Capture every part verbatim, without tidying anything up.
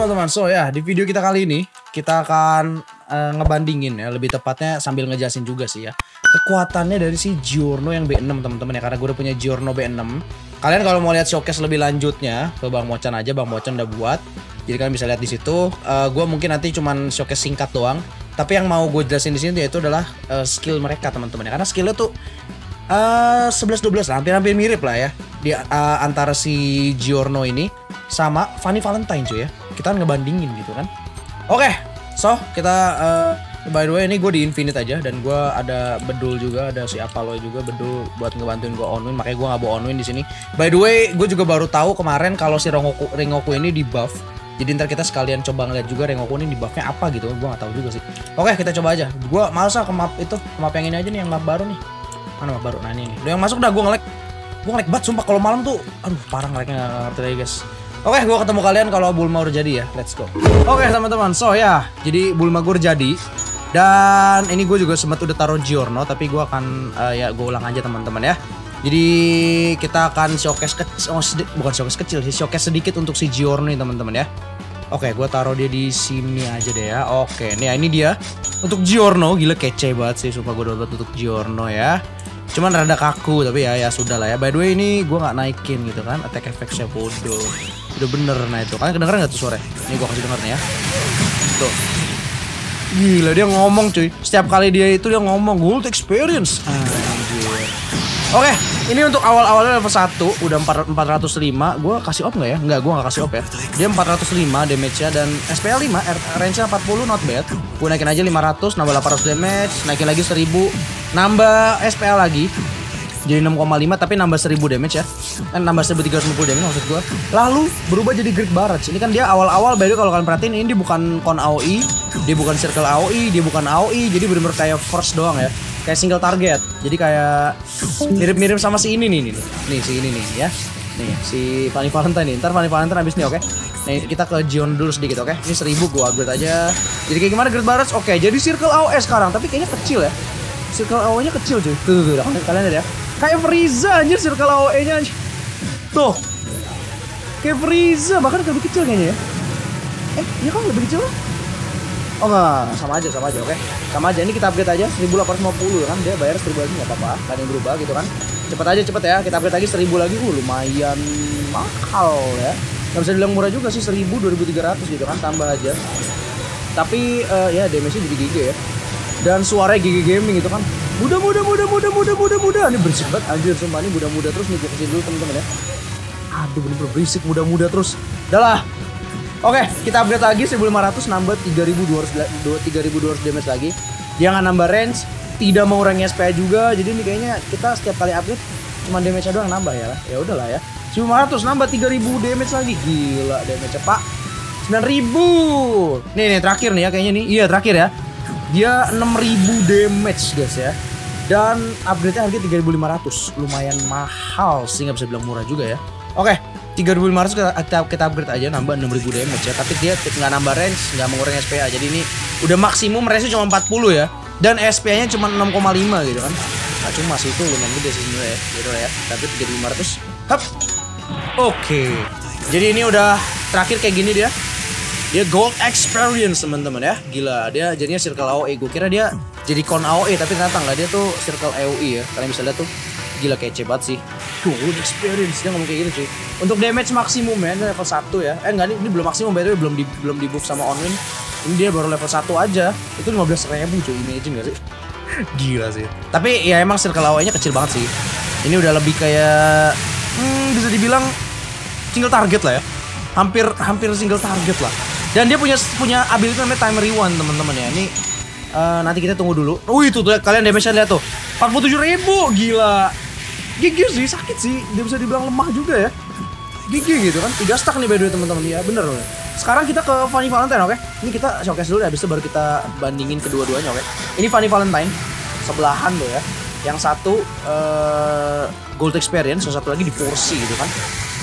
teman-teman, so ya di video kita kali ini kita akan uh, ngebandingin ya, lebih tepatnya sambil ngejelasin juga sih ya kekuatannya dari si Giorno yang B enam teman-teman ya, karena gue udah punya Giorno B enam. Kalian kalau mau lihat showcase lebih lanjutnya ke Bang Mocan aja, Bang Mocan udah buat. Jadi kalian bisa lihat di situ. Uh, gue mungkin nanti cuman showcase singkat doang. Tapi yang mau gue jelasin di sini yaitu adalah uh, skill mereka teman-teman ya, karena skillnya tuh sebelas dua belas hampir-hampir mirip lah ya di uh, antara si Giorno ini sama Funny Valentine cuy ya. Kita ngebandingin gitu kan. Oke, okay, so kita uh, by the way ini gue di Infinite aja dan gue ada Bedul juga, ada si Apollo juga Bedul buat ngebantuin gue onwin, makanya gue nggak bawa onwin di sini. By the way, gue juga baru tahu kemarin kalau si Rengoku, Rengoku ini di buff. Jadi ntar kita sekalian coba ngeliat juga Rengoku ini di buffnya apa gitu. Gue nggak tahu juga sih. Oke, okay, kita coba aja. Gue males lah ke map itu, ke map yang ini aja nih, yang map baru nih. Mana map baru? Nah ini nih. Udah yang masuk dah, gue nge-lag. Gue nge-lag banget sumpah kalau malam tuh. Aduh, parah nge-lagnya, gak ngerti lagi guys. Oke, okay, gue ketemu kalian kalau Bulma udah jadi ya. Let's go. Oke, okay, teman-teman. So ya, jadi Bulma gue udah jadi. Dan ini gue juga sempat udah taruh Giorno, tapi gue akan uh, ya gue ulang aja teman-teman ya. Jadi kita akan showcase kecil, oh, bukan showcase kecil sih, showcase sedikit untuk si Giorno nih teman-teman ya. Oke, okay, gue taruh dia di sini aja deh ya. Oke, okay, nih ini dia untuk Giorno. Gila kece banget sih, sumpah gue udah buat untuk Giorno ya. Cuman rada kaku tapi ya ya sudah lah ya. By the way ini gue nggak naikin gitu kan, attack effect-nya bodoh. Udah bener nah itu. Kalian kedengeran nggak tuh suara? Ini gue kasih denger nih ya. Tuh. Gila dia ngomong cuy. Setiap kali dia itu dia ngomong Gold Experience. Anjir. Oke, ini untuk awal-awalnya level satu udah empat ratus lima. Gue kasih op nggak ya? Nggak, gue nggak kasih op ya. Dia empat ratus lima damage-nya dan S P L lima, range-nya empat puluh, not bad. Gue naikin aja lima ratus, nambah delapan ratus damage, naikin lagi seribu. Nambah S P L lagi jadi enam koma lima tapi nambah seribu damage ya, dan nambah seribu tiga ratus lima puluh damage maksud gue. Lalu berubah jadi Grid Barrage. Ini kan dia awal-awal, by the way kalau kalian perhatiin ini dia bukan con A O E, dia bukan circle A O E, dia bukan A O E, jadi bener-bener kayak first doang ya, kayak single target. Jadi kayak mirip-mirip sama si ini nih nih nih si ini nih ya, nih si Funny Valentine nih. Ntar Funny Valentine abis nih. Oke, okay? Nih kita ke Gion dulu sedikit. Oke, okay? Ini seribu gue upgrade aja. Jadi kayak gimana Grid Barrage? Oke, okay, jadi circle A O E sekarang tapi kayaknya kecil ya. Circle A O E-nya kecil cuy. Tuh, tuh, tuh, tuh. Kalian lihat ya. Kayak Frieza anjir circle A O E-nya anjir. Tuh. Kayak Frieza. Bahkan lebih kecil kayaknya ya. Eh, ya kan lebih kecil lah. Oh enggak. Sama aja, sama aja. Oke. Okay. Sama aja. Ini kita upgrade aja. seribu delapan ratus lima puluh kan. Dia bayar seribu lagi gak apa-apa. Gak ada yang berubah gitu kan. Cepet aja, cepet ya. Kita upgrade lagi seribu lagi. Uh, lumayan mahal ya. Gak bisa dibilang murah juga sih. seribu, dua ribu tiga ratus gitu kan. Tambah aja. Tapi uh, ya damage-nya jadi gede ya. Dan suaranya G G Gaming itu kan muda-muda-muda-muda-muda-muda-muda. Ini berisik banget anjir sumpah, ini muda-muda terus nih, gue kasih dulu temen-temen ya. Aduh bener-bener berisik muda-muda terus. Udah lah. Oke, kita upgrade lagi seribu lima ratus nambah tiga ribu dua ratus damage lagi. Dia nggak nambah range, tidak mengurangi S P A juga. Jadi ini kayaknya kita setiap kali upgrade cuma damage-nya doang nambah ya. Ya udahlah ya. seribu lima ratus nambah tiga ribu damage lagi. Gila damage-nya Pak. sembilan ribu. Nih nih terakhir nih ya kayaknya nih. Iya terakhir ya. Dia enam ribu damage guys ya. Dan upgrade-nya harga tiga ribu lima ratus. Lumayan mahal sih, nggak bisa bilang murah juga ya. Oke, tiga ribu lima ratus kita, kita upgrade aja nambah enam ribu damage ya. Tapi dia nggak nambah range, nggak mengurangi S P A. Jadi ini udah maksimum range-nya cuma empat puluh ya. Dan S P A-nya cuma enam koma lima gitu kan. Nah cuma sih itu lumayan gede sih sebenernya ya. Gitu ya, tapi tiga ribu lima ratus. Hap. Oke. Jadi ini udah terakhir kayak gini dia. Dia Gold Experience teman-teman ya. Gila, dia jadinya circle A O E. Gue kira dia jadi con A O E tapi ternyata enggak, dia tuh circle A O E ya. Kalian bisa lihat tuh. Gila kece banget sih. Gold Experience dia ngomong kayak gitu cuy. Untuk damage maksimum ya level satu ya. Eh enggak, ini, ini belum maksimum by the way, belum di, belum di buff sama onwin. Ini dia baru level satu aja. Itu lima belas ribu cuy, imagine enggak sih? Gila sih. Tapi ya emang circle A O E-nya kecil banget sih. Ini udah lebih kayak hmm, bisa dibilang single target lah ya. Hampir hampir single target lah. Dan dia punya punya ability namanya time rewind teman-teman ya. Ini uh, nanti kita tunggu dulu. Wih tuh, tuh kalian damage-nya lihat tuh. empat puluh tujuh ribu gila. Gigir sih, sakit sih. Dia bisa dibilang lemah juga ya. Gigir gitu kan. tiga stack nih by the way teman-teman ya. Bener loh. Sekarang kita ke Funny Valentine, oke? Okay? Ini kita showcase dulu ya, habis itu baru kita bandingin kedua-duanya, oke? Okay? Ini Funny Valentine sebelahan loh ya. Yang satu uh, Gold Experience, yang satu lagi di porsi gitu kan.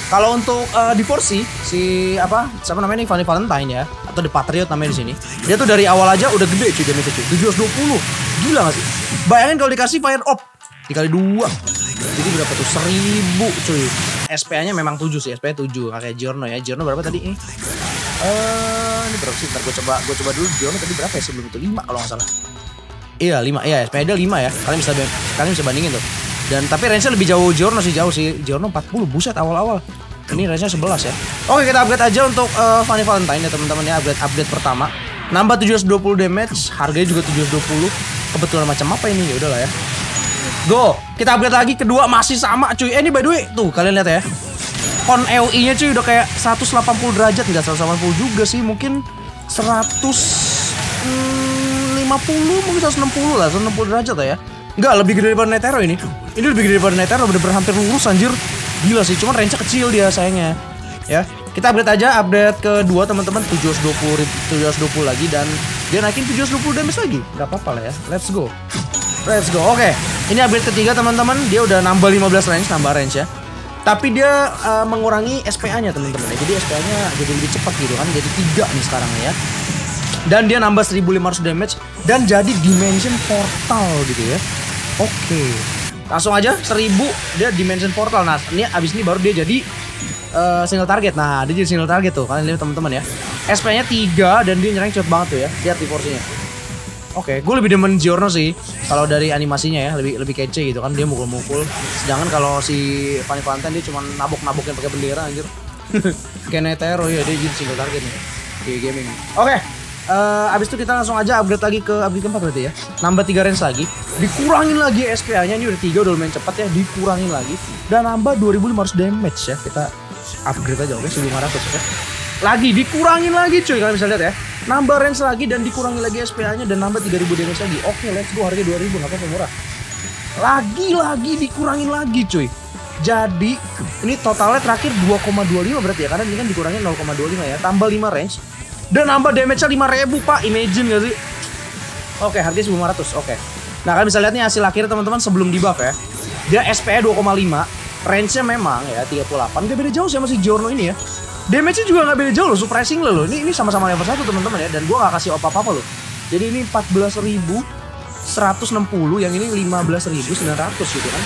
Kalau untuk uh, di porsi si apa siapa namanya nih, Funny Valentine ya, atau The Patriot namanya di sini. Dia tuh dari awal aja udah gede cuy damage cuy. tujuh ratus dua puluh. Gila gak sih? Bayangin kalau dikasih fire op dikali dua. Jadi berapa tuh? seribu cuy. S P A-nya memang tujuh sih, S P A tujuh. Kayak Giorno ya. Giorno berapa tadi ini? Uh, ini berapa sih? Ntar gue coba, gue coba dulu. Giorno tadi berapa ya sebelum itu? lima kalau nggak salah. Iya lima, iya sepeda lima ya. Kalian bisa, kalian bisa bandingin tuh. Dan tapi range-nya lebih jauh Giorno sih, jauh sih. Giorno empat puluh, buset awal-awal. Ini range-nya sebelas ya. Oke, kita upgrade aja untuk uh, Funny Valentine ya teman-teman ya. Upgrade update pertama. Nambah tujuh ratus dua puluh damage, harganya juga tujuh ratus dua puluh. Kebetulan macam apa ini? Ya udahlah ya. Go, kita upgrade lagi kedua masih sama cuy. Eh ini by the way, tuh kalian lihat ya. Kon E O I-nya cuy udah kayak seratus delapan puluh derajat, enggak seratus delapan puluh juga sih, mungkin seratus lima puluh, mungkin seratus enam puluh lah, seratus enam puluh derajat lah ya. Enggak, lebih gede daripada Netero ini. Ini lebih gede daripada Netero, bener-bener hampir lurus anjir. Gila sih, cuman range-nya kecil dia sayangnya. Ya, kita update aja, update kedua teman-teman tujuh ratus dua puluh lagi dan dia naikin tujuh ratus dua puluh damage lagi. Enggak apa-apa lah ya. Let's go. Let's go. Oke. Okay. Ini update ketiga teman-teman, dia udah nambah lima belas range, nambah range ya. Tapi dia uh, mengurangi S P A-nya teman-teman. Jadi S P A-nya jadi lebih cepat gitu kan. Jadi tiga nih sekarang ya. Dan dia nambah seribu lima ratus damage dan jadi Dimension Portal gitu ya. Oke. Okay. Langsung aja seribu dia Dimension Portal. Nah, ini abis ini baru dia jadi uh, single target. Nah, dia jadi single target tuh. Kalian lihat teman-teman ya. S P A-nya tiga dan dia nyerang cepet banget tuh ya. Lihat di porsinya. Oke, okay, gue lebih demen Giorno sih. Kalau dari animasinya ya, lebih lebih kece gitu kan, dia mukul-mukul. Sedangkan kalau si Funny Valentine dia cuma nabok-nabokin pakai bendera anjir. Kayak Netero ya, dia jadi single target nih. Di gaming. Oke, okay. uh, abis itu kita langsung aja upgrade lagi ke update keempat berarti ya. Nambah tiga range lagi, dikurangin lagi S P A-nya, ini udah tiga udah lumayan cepat ya, dikurangin lagi dan nambah dua ribu lima ratus damage ya. Kita upgrade aja oke, okay? seribu lima ratus ya. Lagi dikurangin lagi cuy, kalian bisa lihat ya. Nambah range lagi dan dikurangi lagi S P A-nya dan nambah tiga ribu damage lagi. Oke, let's go, harganya dua ribu, nggak apa-apa murah. Lagi-lagi dikurangin lagi cuy. Jadi, ini totalnya terakhir dua koma dua lima berarti ya, karena ini kan dikurangin nol koma dua lima ya. Tambah lima range dan nambah damage-nya lima ribu pak, imagine gak sih? Oke, harganya seribu lima ratus, oke. Nah, kalian bisa lihat nih hasil akhirnya teman-teman sebelum di-buff ya. Dia S P A dua koma lima, range-nya memang ya tiga puluh delapan, gak beda jauh sih sama si Giorno ini ya. Damage-nya juga nggak beda jauh loh, surprising loh. Ini ini sama-sama level satu teman-teman ya, dan gue nggak kasih apa-apa loh. Jadi ini empat belas ribu seratus enam puluh, yang ini lima belas ribu sembilan ratus gitu kan.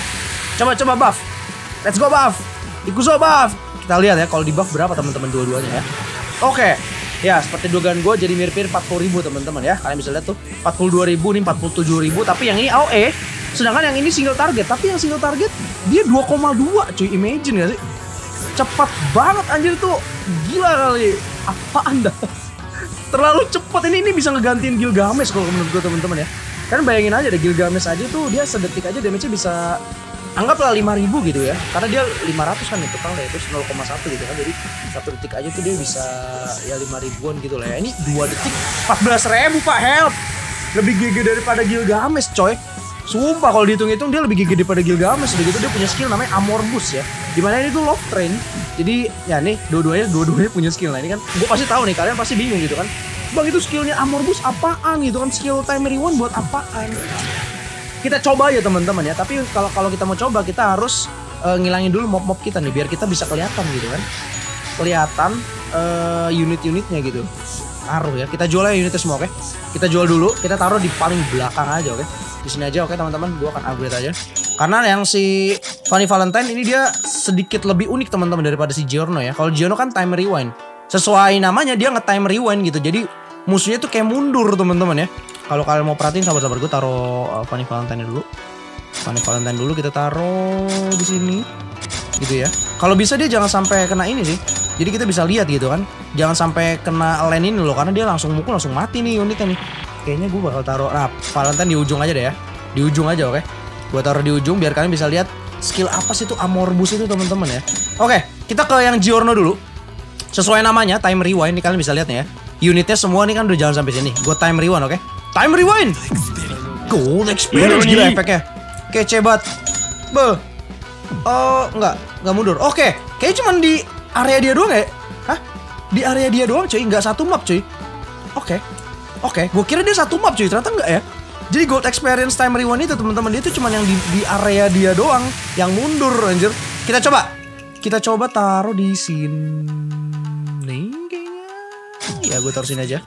Coba-coba buff, let's go buff, ikuso buff. Kita lihat ya kalau di buff berapa teman-teman dua-duanya ya. Oke, ya seperti dugaan gue jadi mirip-mirip empat puluh ribu teman-teman ya. Kalian bisa lihat tuh empat puluh dua ribu ini empat puluh tujuh ribu, tapi yang ini A O E. Sedangkan yang ini single target, tapi yang single target dia dua koma dua cuy, imagine gak sih? Cepat banget anjir tuh, gila kali, apa anda? Terlalu cepat ini, ini bisa ngegantiin Gilgamesh kalau menurut gue teman-teman ya. Kan bayangin aja deh, Gilgamesh aja tuh dia sedetik aja damage-nya bisa anggaplah lima ribu gitu ya, karena dia lima ratus kan itu total ya, terus nol koma satu gitu kan, jadi satu detik aja tuh dia bisa ya lima ribuan gitu lah ya. Ini dua detik empat belas ribu pak, help, lebih gede daripada Gilgamesh coy. Sumpah kalau dihitung-hitung dia lebih gigih daripada Gilgamesh. Udah gitu dia punya skill namanya Amor Boost ya, dimana ini tuh Love Train. Jadi ya nih dua-duanya dua-duanya punya skill. Nah ini kan gue pasti tahu nih, kalian pasti bingung gitu kan, bang itu skillnya Amor Boost apaan gitu kan, skill Time Rewind buat apaan. Kita coba ya teman-teman ya. Tapi kalau kalau kita mau coba kita harus uh, ngilangin dulu mob-mob kita nih, biar kita bisa kelihatan gitu kan, kelihatan uh, unit-unitnya gitu. Taruh ya, kita jual aja unitnya semua oke okay? Kita jual dulu, kita taruh di paling belakang aja oke okay? Di sini aja oke okay, teman-teman, gua akan upgrade aja. Karena yang si Funny Valentine ini dia sedikit lebih unik teman-teman daripada si Giorno ya. Kalau Giorno kan time rewind, sesuai namanya dia nge-time rewind gitu. Jadi musuhnya tuh kayak mundur teman-teman ya. Kalau kalian mau perhatiin, sabar-sabar gue taruh Funny Valentine dulu. Funny Valentine dulu kita taruh di sini gitu ya. Kalau bisa dia jangan sampai kena ini sih. Jadi kita bisa lihat gitu kan. Jangan sampai kena lane ini loh, karena dia langsung mukul langsung mati nih unitnya nih. Kayaknya gue bakal taruh nah Valentine di ujung aja deh ya. Di ujung aja oke. Okay? Gue taruh di ujung biar kalian bisa lihat skill apa sih itu Amorbus itu teman-teman ya. Oke, okay, kita ke yang Giorno dulu. Sesuai namanya time rewind nih, kalian bisa lihat nih ya. Unitnya semua nih kan udah jalan sampai sini. Gue time rewind oke. Okay? Time rewind. Gold Experience gila efeknya. Kece banget. Beh. Oh, enggak, enggak mundur. Oke, okay, kayaknya cuman di area dia doang ya? Hah? Di area dia doang cuy, nggak satu map cuy. Oke, okay. oke, okay. Gue kira dia satu map cuy, ternyata nggak ya. Jadi Gold Experience Time Rewind itu teman-teman dia tuh cuman yang di, di area dia doang, yang mundur anjir. Kita coba, kita coba taruh di sini kayaknya. Ya gue taruh sini aja,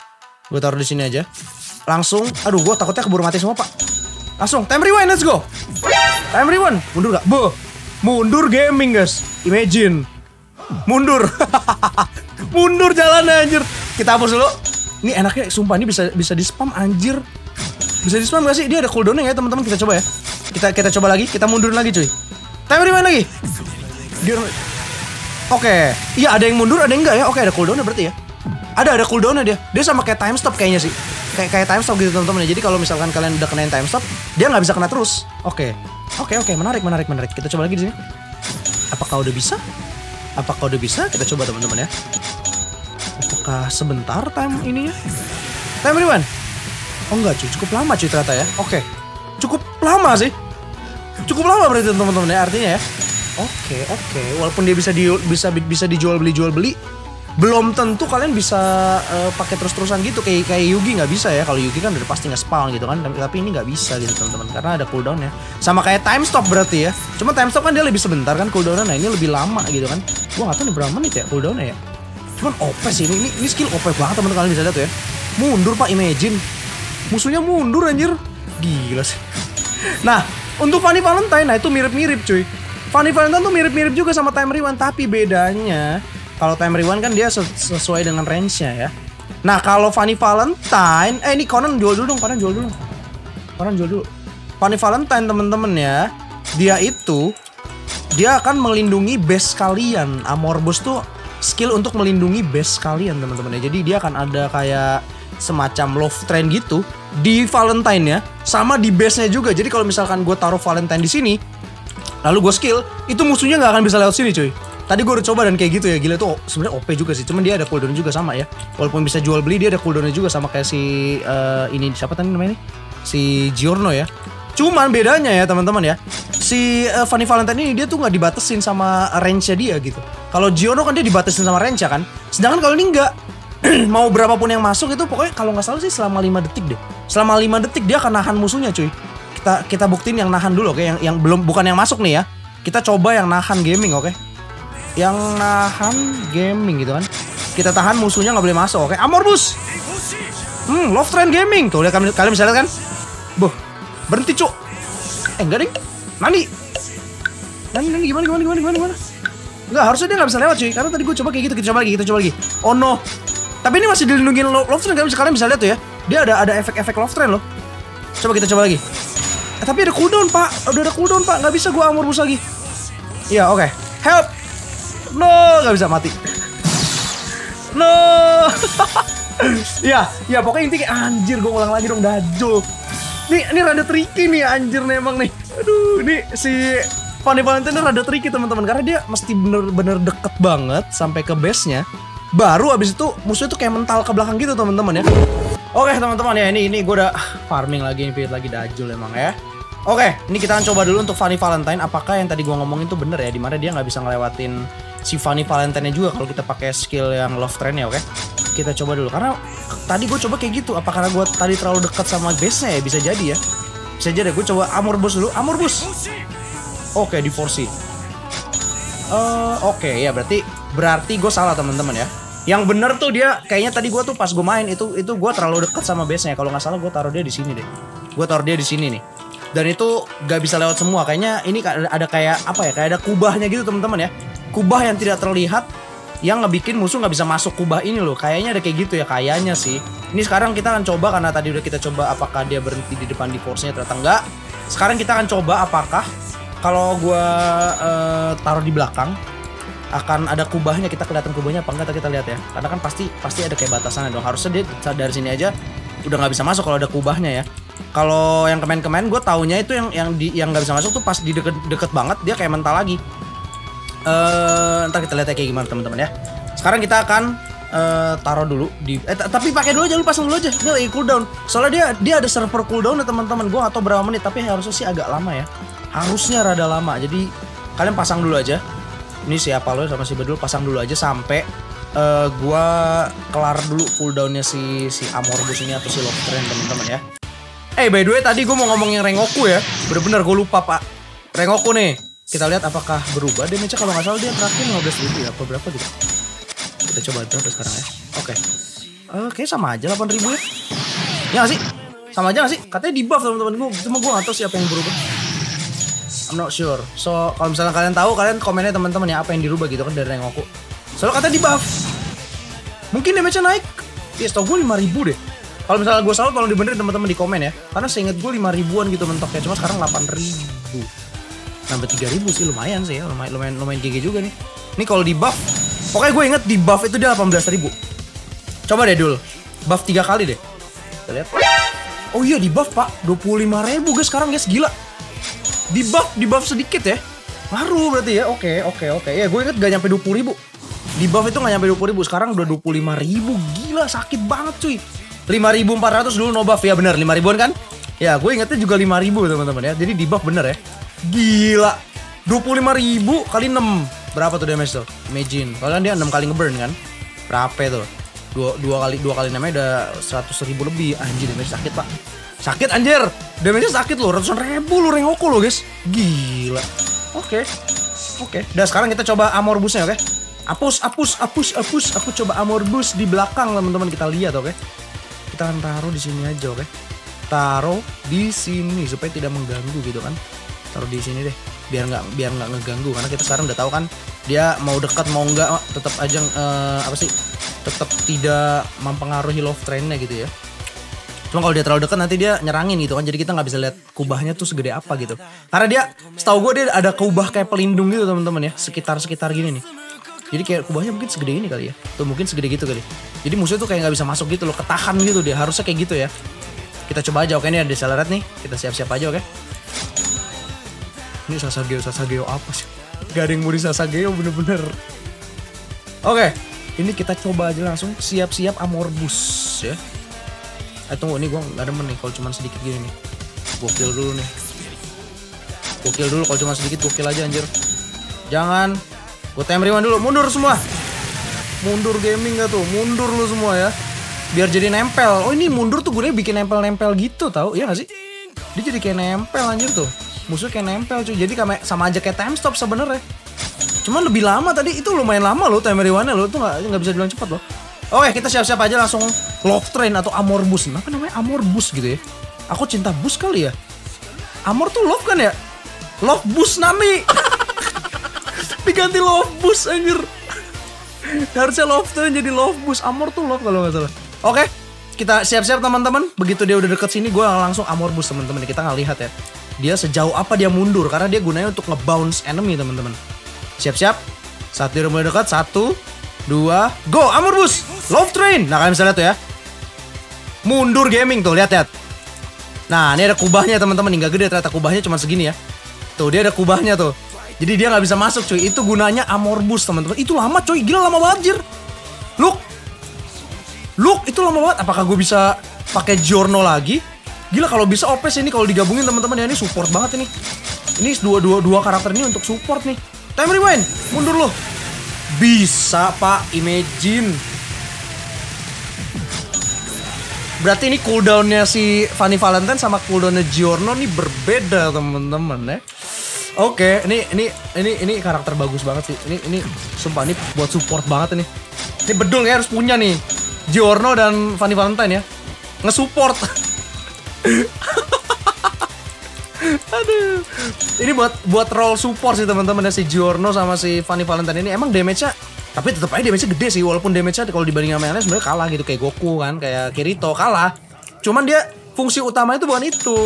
gue taruh di sini aja. Langsung, aduh gue takutnya keburu mati semua pak. Langsung Time Rewind, let's go. Time Rewind, mundur nggak? Boh, mundur gaming guys, imagine. Mundur mundur jalan anjir. Kita hapus dulu. Ini enaknya sumpah ini bisa bisa di spam anjir. Bisa di spam gak sih? Dia ada cooldownnya ya teman-teman, kita coba ya. Kita kita coba lagi, kita mundur lagi cuy. Timer dimana lagi? Dia... Oke, iya ada yang mundur, ada yang enggak ya. Oke, ada cooldownnya berarti ya. Ada ada cooldownnya dia. Dia sama kayak time stop kayaknya sih. Kayak kayak time stop gitu teman-teman ya. Jadi kalau misalkan kalian udah kenain time stop, dia nggak bisa kena terus. Oke. Oke oke, menarik menarik menarik. Kita coba lagi di sini. Apakah udah bisa? Apakah udah bisa? Kita coba teman-teman ya. Apakah sebentar time ini ya? Time rewind. Oh enggak cuy, cukup lama cuy ternyata ya. Oke. Cukup lama sih. Cukup lama berarti teman-teman ya artinya ya. Oke, okay, oke. Okay. Walaupun dia bisa di, bisa bisa dijual beli jual beli, belum tentu kalian bisa uh, pakai terus-terusan gitu kayak kayak Yugi nggak bisa ya. Kalau Yugi kan udah pasti nge-spawn gitu kan. Tapi ini nggak bisa gitu teman-teman karena ada cooldownnya. Sama kayak time stop berarti ya. Cuma time stop kan dia lebih sebentar kan cooldownnya. Nah ini lebih lama gitu kan. Gua nggak tahu nih berapa menit ya cooldownnya ya. Cuman O P sih ini. Ini, ini skill O P banget teman-teman, kalian bisa lihat tuh ya. Mundur pak, imagine. Musuhnya mundur anjir. Gila sih. Nah untuk Funny Valentine, nah itu mirip-mirip cuy. Funny Valentine tuh mirip-mirip juga sama Time Rewind, tapi bedanya kalau Time Rewind kan dia sesuai dengan range-nya ya. Nah kalau Funny Valentine, eh ini Conan jual dulu dong, Conan jual dulu, Conan jual dulu. Funny Valentine temen-temen ya, dia itu dia akan melindungi base kalian. Amorbus tuh skill untuk melindungi base kalian temen-temen ya. Jadi dia akan ada kayak semacam love train gitu di Valentine ya, sama di base-nya juga. Jadi kalau misalkan gue taruh Valentine di sini, lalu gue skill, itu musuhnya nggak akan bisa lewat sini cuy. Tadi gue udah coba dan kayak gitu ya, gila tuh sebenarnya O P juga sih. Cuman dia ada cooldown juga sama ya. Walaupun bisa jual beli, dia ada cooldownnya juga sama kayak si uh, ini siapa tadi namanya ini? Si Giorno ya. Cuman bedanya ya teman-teman ya, si uh, Funny Valentine ini dia tuh nggak dibatasin sama range-nya dia gitu. Kalau Giorno kan dia dibatasin sama range-nya kan. Sedangkan kalau ini nggak, mau berapapun yang masuk itu pokoknya kalau nggak salah sih selama lima detik deh. Selama lima detik dia akan nahan musuhnya cuy. Kita, kita buktiin yang nahan dulu oke okay? yang yang belum bukan yang masuk nih ya, kita coba yang nahan gaming oke okay? Yang nahan gaming gitu kan, kita tahan musuhnya nggak boleh masuk oke okay? Amorbus hmm love train gaming tuh lihat kalian, kalian bisa lihat kan boh berhenti cuk eh enggak ding nani nani nani gimana gimana gimana gimana gimana nggak harusnya dia nggak bisa lewat cuy karena tadi gue coba kayak gitu. Kita coba lagi kita coba lagi oh no tapi ini masih dilindungi love, love train. Kalian bisa lihat tuh ya dia ada ada efek-efek love train loh. Coba kita coba lagi. Eh, tapi ada cooldown pak, udah ada cooldown pak, nggak bisa gua amorbus lagi. Iya oke, okay. Help, no nggak bisa mati, no. Iya, ya pokoknya intinya anjir gua ulang lagi dong Dajjal. Nih ini rada tricky nih anjir nih emang nih. Aduh, ini si Funny Valentine rada tricky teman-teman karena dia mesti bener-bener deket banget sampai ke base-nya. Baru abis itu musuhnya tuh kayak mental ke belakang gitu teman-teman ya. Oke teman-teman ya ini ini gue udah farming lagi ini lagi Dajjal emang ya. Oke ini kita akan coba dulu untuk Funny Valentine apakah yang tadi gue ngomongin tuh bener ya, dimana dia nggak bisa ngelewatin si Funny Valentine-nya juga kalau kita pakai skill yang love train ya oke. Kita coba dulu karena tadi gue coba kayak gitu, apa karena gue tadi terlalu dekat sama base-nya ya, bisa jadi ya. Bisa jadi gue coba amorbus dulu, amorbus. Oke di force. Uh, oke ya berarti berarti gue salah teman-teman ya. Yang bener tuh dia kayaknya tadi gue tuh pas gue main itu itu gue terlalu dekat sama base-nya. Kalau nggak salah gue taruh dia di sini deh. Gue taruh dia di sini nih. Dan itu nggak bisa lewat semua. Kayaknya ini ada kayak apa ya? Kayak ada kubahnya gitu teman-teman ya. Kubah yang tidak terlihat yang ngebikin musuh nggak bisa masuk kubah ini loh. Kayaknya ada kayak gitu ya. Kayaknya sih. Ini sekarang kita akan coba karena tadi udah kita coba apakah dia berhenti di depan di force-nya ternyata enggak. Sekarang kita akan coba apakah kalau gue uh, taruh di belakang akan ada kubahnya, kita kelihatan kubahnya apa enggak kita lihat ya. Karena kan pasti pasti ada kayak batasannya dong. Harusnya dia dari sini aja udah nggak bisa masuk kalau ada kubahnya ya. Kalau yang kemarin-kemarin gue taunya itu yang yang di yang nggak bisa masuk tuh pas di deket-deket banget dia kayak mental lagi. Uh, ntar kita lihat ya kayak gimana teman-teman ya. Sekarang kita akan uh, taruh dulu di eh, tapi pakai dulu jangan lupa pasang dulu aja. Dia lagi cooldown. Soalnya dia dia ada server cooldown ya teman-teman. Gue nggak tahu berapa menit tapi harusnya sih agak lama ya. Harusnya rada lama. Jadi kalian pasang dulu aja. Ini si Apollo sama si Bedul pasang dulu aja sampai uh, gua kelar dulu cooldownnya si si Amorbus ini atau si Love Train teman-teman ya. Eh hey, by the way tadi gua mau ngomongin Rengoku ya, bener-bener gua lupa pak. Rengoku nih, kita lihat apakah berubah damage-nya kalau nggak salah dia terakhir lima belas ribu ya, apa berapa gitu? Kita coba berapa sekarang ya? Oke, okay. Oke okay, sama aja delapan ribu ya? Ya nggak sih? Sama aja nggak sih? Katanya di buff teman-teman gua, cuma gua nggak tahu siapa yang berubah. I'm not sure. So kalau misalnya kalian tahu, kalian komennya teman-teman ya apa yang dirubah gitu kan dari Rengoku. Soalnya kata di buff. Mungkin damage-nya naik. Ya setau gue lima ribu deh. Kalau misalnya gue salah tolong dibenerin teman-teman di komen ya. Karena seinget gue lima ribuan gitu mentoknya. Cuma sekarang delapan ribu. Nambah tiga ribu sih lumayan sih ya. Lumayan lumayan, lumayan G G juga nih. Ini kalau di buff. Pokoknya gue inget di buff itu dia delapan belas ribu. Coba deh Dul. Buff tiga kali deh. Kita lihat. Oh iya di buff pak. dua puluh lima ribu guys sekarang guys. Gila. Di buff, di buff sedikit ya. Baru berarti ya. Oke, oke, oke. Ya gue inget gak nyampe dua puluh ribu. Di buff itu gak nyampe dua puluh ribu, sekarang udah dua puluh lima ribu. Gila, sakit banget cuy. lima ribu empat ratus dulu no buff ya, bener lima ribuan kan? Ya, gue ingetnya juga lima ribu teman-teman ya. Jadi di buff bener ya. Gila. dua puluh lima ribu kali enam. Berapa tuh damage tuh? Imagine. Kalian dia enam kali ngeburn kan? Berapa tuh? dua kali namanya udah seratus ribu lebih. Anjir, damage sakit, Pak. Sakit anjir. Damage-nya sakit loh, ratusan ribu loh Rengoku loh, guys. Gila. Oke. Okay. Oke. Okay. Udah sekarang kita coba armor busnya, oke? Okay? Apus, apus, apus, apus. Aku coba armor boost di belakang teman-teman, kita lihat oke. Okay? Kita akan taruh di sini aja oke. Okay? Taruh di sini supaya tidak mengganggu gitu kan. Taruh di sini deh. Biar nggak biar nggak ngeganggu karena kita sekarang udah tahu kan dia mau dekat mau nggak tetap aja uh, apa sih? Tetap tidak mempengaruhi love trainnya gitu ya. Cuma kalau dia terlalu dekat nanti dia nyerangin gitu kan. Jadi kita nggak bisa lihat kubahnya tuh segede apa gitu. Karena dia setahu gue dia ada kubah kayak pelindung gitu teman-teman ya, sekitar-sekitar gini nih. Jadi kayak kubahnya mungkin segede ini kali ya. Tuh mungkin segede gitu kali. Jadi musuh tuh kayak gak bisa masuk gitu loh. Ketahan gitu dia. Harusnya kayak gitu ya. Kita coba aja oke. Ini ada Salaret nih. Kita siap-siap aja oke. Ini Sasageo. Sasageo apa sih? Gak ada yang mau di Sasageo bener-bener. Oke. Ini kita coba aja langsung. Siap-siap Amorbus ya. Eh tunggu. Ini gue gak demen nih. Kalau cuma sedikit gini nih. Gue kill dulu nih. Gue kill dulu. Kalau cuma sedikit gue kill aja anjir. Jangan. Gue time rewind dulu, mundur semua. Mundur gaming gak tuh, mundur lu semua ya. Biar jadi nempel. Oh ini mundur tuh gue bikin nempel-nempel gitu tau, iya gak sih? Dia jadi kayak nempel anjir tuh. Musuh kayak nempel cuy, jadi sama aja kayak time stop sebenernya. Cuman lebih lama tadi, itu lumayan lama loh time rewind-nya loh. Itu gak, gak bisa dibilang cepat loh. Oke kita siap-siap aja langsung love train atau amor bus. Kenapa namanya amor bus gitu ya? Aku cinta bus kali ya? Amor tuh love kan ya? Love bus nami. Diganti love boost anjir. Harusnya love tuh jadi love boost. Amor tuh love kalau nggak salah. Oke, kita siap-siap teman-teman. Begitu dia udah deket sini, gue langsung amor boost teman-teman. Kita nggak lihat ya. Dia sejauh apa dia mundur karena dia gunanya untuk nge-bounce enemy teman-teman. Siap-siap. Saat dia mulai dekat, satu, dua, go amor boost, love train. Nah kalian bisa lihat tuh ya. Mundur gaming tuh lihat-lihat. Nah ini ada kubahnya teman-teman. Nggak gede ternyata kubahnya cuma segini ya. Tuh dia ada kubahnya tuh. Jadi dia nggak bisa masuk cuy, itu gunanya armor boost teman-teman. Itu lama cuy, gila lama banget jir. Look, look itu lama banget. Apakah gue bisa pakai Giorno lagi? Gila kalau bisa O P sih ini kalau digabungin teman-teman ya, ini support banget ini. Ini dua dua dua karakter ini untuk support nih. Time rewind, mundur loh. Bisa pak, imagine. Berarti ini cooldownnya si Funny Valentine sama cooldownnya Giorno nih berbeda teman-teman ya. Oke, okay, ini ini ini ini karakter bagus banget sih. Ini ini sumpah ini buat support banget ini. Ini Bedul ya harus punya nih. Giorno dan Funny Valentine ya. Nge-support. Aduh. Ini buat buat role support sih teman-teman ya si Giorno sama si Funny Valentine ini. Emang damage-nya tapi tetap aja damage-nya gede sih walaupun damage-nya kalau dibanding sama yang lain sebenarnya kalah gitu kayak Goku kan, kayak Kirito kalah. Cuman dia fungsi utamanya itu bukan itu.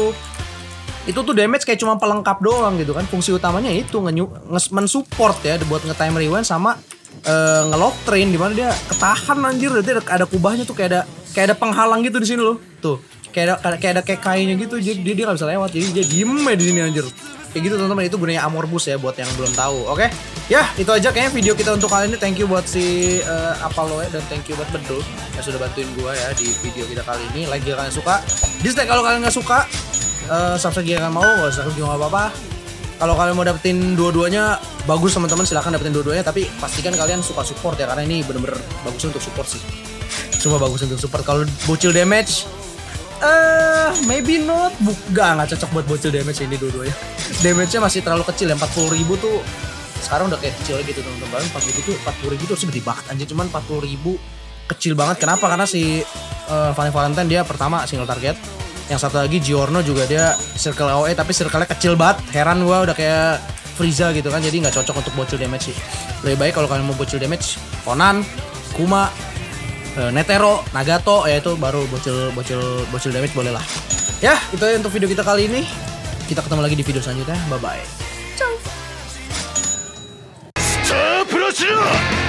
Itu tuh damage kayak cuma pelengkap doang gitu kan. Fungsi utamanya itu nge-mensupport ya buat nge-time rewind sama uh, nge-lock train dimana dia ketahan anjir. Jadi ada kubahnya tuh kayak ada kayak ada penghalang gitu di sini loh. Tuh, kayak ada kayak ada kayak kayunya gitu jadi dia enggak bisa lewat. Jadi dia diem aja di sini anjir. Kayak gitu teman-teman, itu gunanya armor boost ya buat yang belum tahu. Oke. Okay? Ya, itu aja kayaknya video kita untuk kali ini. Thank you buat si uh, Apollo ya, dan thank you buat Bedul yang sudah bantuin gua ya di video kita kali ini. Like jika kalian suka, dislike kalau kalian nggak suka. Uh, subscribe jika kalian mau, gak usah juga gak apa-apa. Kalau kalian mau dapetin dua-duanya bagus teman-teman, silahkan dapetin dua-duanya. Tapi pastikan kalian suka support ya, karena ini bener-bener bagus untuk support sih. Cuma bagus untuk support. Kalau bocil damage uh, maybe not. Gak, gak cocok buat bocil damage ini dua-duanya. Damage-nya masih terlalu kecil ya, empat puluh ribu tuh sekarang udah kayak kecil gitu teman-teman. Empat puluh ribu tuh harus gede banget anjir. Cuman empat puluh ribu kecil banget. Kenapa? Karena si uh, Funny Valentine dia pertama single target. Yang satu lagi Giorno juga dia circle A O E tapi circle-nya kecil banget. Heran gua udah kayak Frieza gitu kan. Jadi nggak cocok untuk bocil damage sih. Lebih baik kalau kalian mau bocil damage Conan, Kuma, uh, Netero, Nagato, ya itu baru bocil bocil bocil damage boleh lah. Ya, itu aja untuk video kita kali ini. Kita ketemu lagi di video selanjutnya. Bye bye. Ciao.